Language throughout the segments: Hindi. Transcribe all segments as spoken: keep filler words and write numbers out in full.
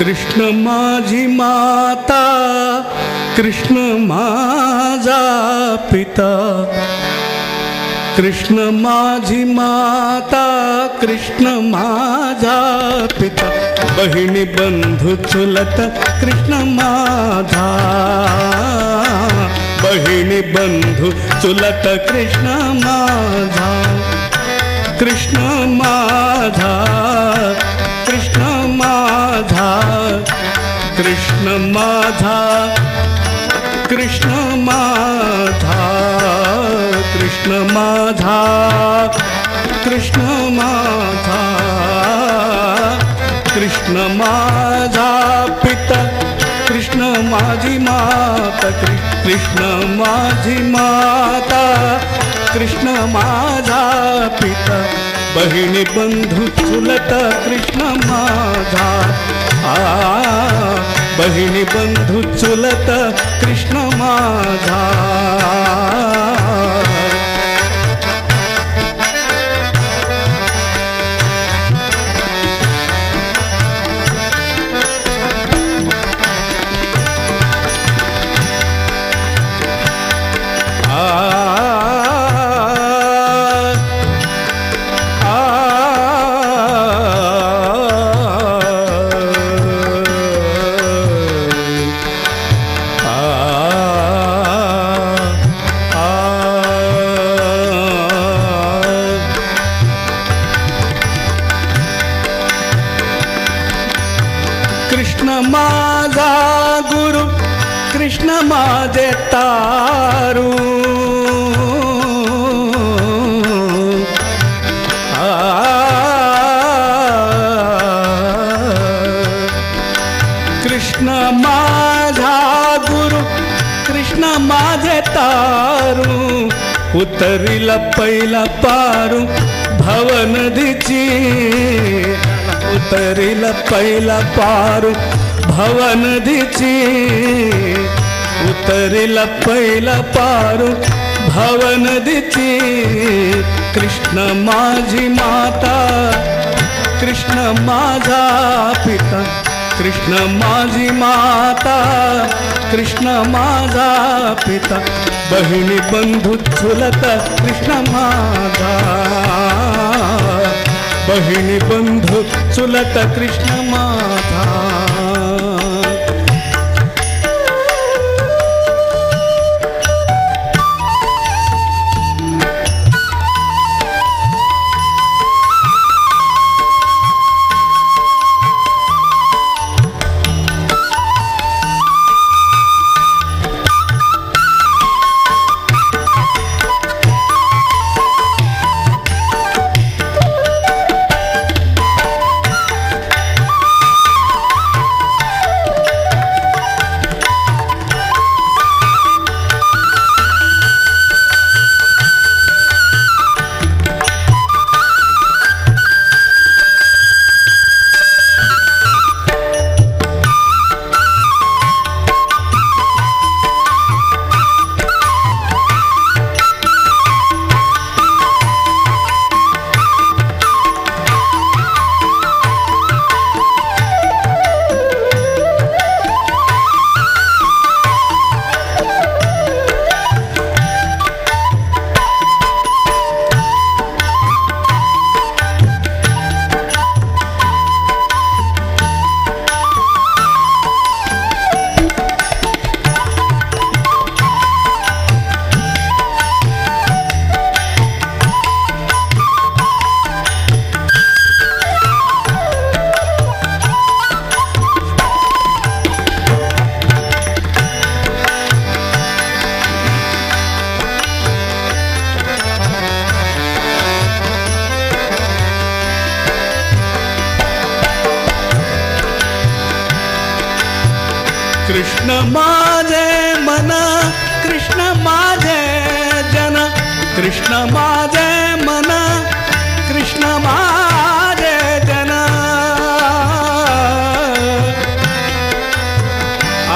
कृष्ण माझी माता कृष्ण माझा पिता कृष्ण माझी माता कृष्ण माझा पिता बहिणी बंधू चुलत कृष्ण माझा बहिणी बंधू चुलत कृष्ण माझा कृष्ण माझा कृष्ण माझा कृष्ण माझा कृष्ण माझा कृष्ण माझा कृष्ण माझा कृष्ण माझा पिता कृष्ण माझी माता कृष्ण माझी माता कृष्ण माझा पिता बहिणी बंधू चुलत कृष्ण माझा बहिणी बंधू चुलत कृष्ण माझा उतरिला पहिला पारू भव नदीची उतरिला पहिला पारू भव नदीची उतरिला पहिला पारू भव नदीची कृष्ण माझी माता कृष्ण माझा पिता कृष्ण माझी माता कृष्ण माझा पिता बहिणी बंधू चुलत कृष्ण माझा बहिणी बंधू चुलत कृष्ण माझा कृष्ण माजे मना कृष्ण माजे जना कृष्ण माजे मना कृष्ण माजे जना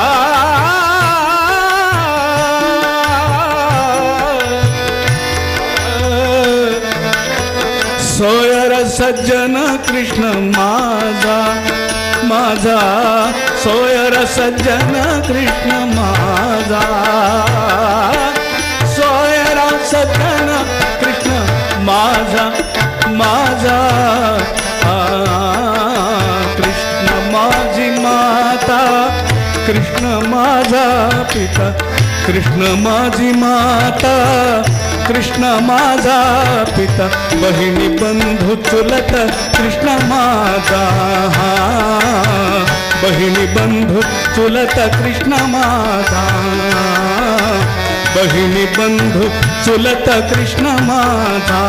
आ सोयर सज्जन कृष्ण माजा माजा सोयर सज्जन कृष्ण माजा सोयर सज्जन कृष्ण माजा माजा कृष्ण माझी माता कृष्ण माझा पिता कृष्ण माझी माता कृष्ण माझा पिता बहिणी बंधू चुलत कृष्ण माझा बहिणी बंधू चुलत कृष्ण माझा बहिणी बंधू चुलत कृष्ण माझा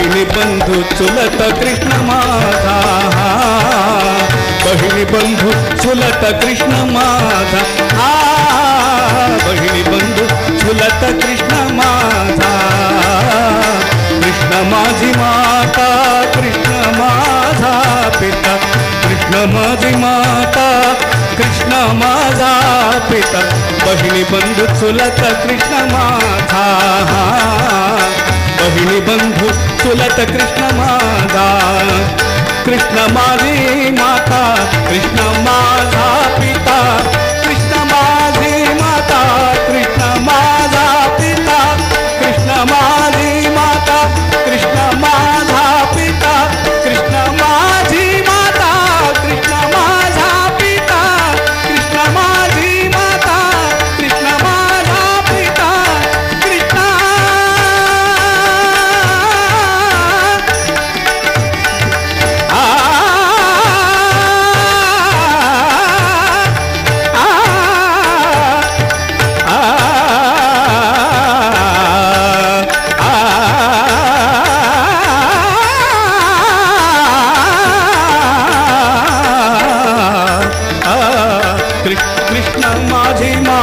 बहिणी बंधु चुलत कृष्ण माधा, बहिणी बंधु चुलत कृष्ण माधा, आ बहिणी बंधु चुलत कृष्ण माधा। कृष्ण माझी माता कृष्ण माझा पिता, कृष्ण माझी माता कृष्ण माझा पिता, बहिणी बंधु चुलत कृष्ण माधा, बहिणी बंधु चुलत कृष्ण माझा। कृष्ण माझी माता कृष्ण माझा पिता, कृष्ण माझी माता कृष्ण माझा पिता, कृष्ण माझी माता कृष्ण माझा पिता,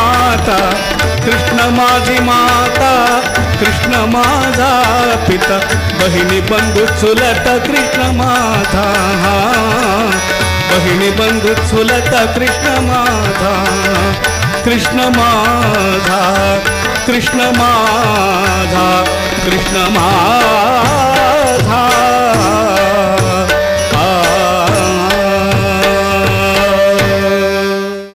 कृष्ण माझी माता कृष्ण माझा पिता, कृष्ण माझी माता कृष्ण माझा पिता, कृष्ण माझी माता कृष्ण माझा पिता, बहिणी बंधु चुलत कृष्ण माधा, बहिणी बंधु चुलत कृष्ण माधा। कृष्ण माधा कृष्ण माधा कृष्ण माधा।